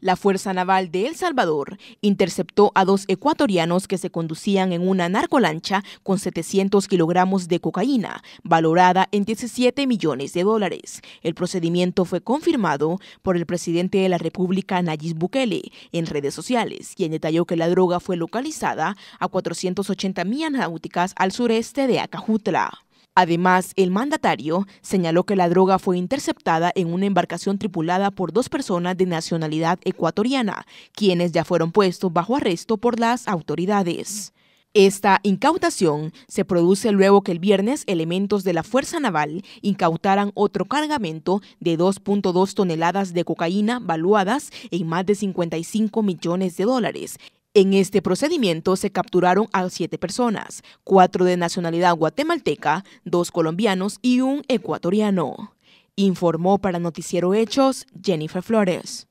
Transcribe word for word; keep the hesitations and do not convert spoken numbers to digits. La Fuerza Naval de El Salvador interceptó a dos ecuatorianos que se conducían en una narcolancha con setecientos kilogramos de cocaína, valorada en diecisiete millones de dólares. El procedimiento fue confirmado por el presidente de la República, Nayib Bukele, en redes sociales, quien detalló que la droga fue localizada a cuatrocientas ochenta millas náuticas al sureste de Acajutla. Además, el mandatario señaló que la droga fue interceptada en una embarcación tripulada por dos personas de nacionalidad ecuatoriana, quienes ya fueron puestos bajo arresto por las autoridades. Esta incautación se produce luego que el viernes elementos de la Fuerza Naval incautaran otro cargamento de dos punto dos toneladas de cocaína valuadas en más de cincuenta y cinco millones de dólares. En este procedimiento se capturaron a siete personas, cuatro de nacionalidad guatemalteca, dos colombianos y un ecuatoriano. Informó para Noticiero Hechos, Jennifer Flores.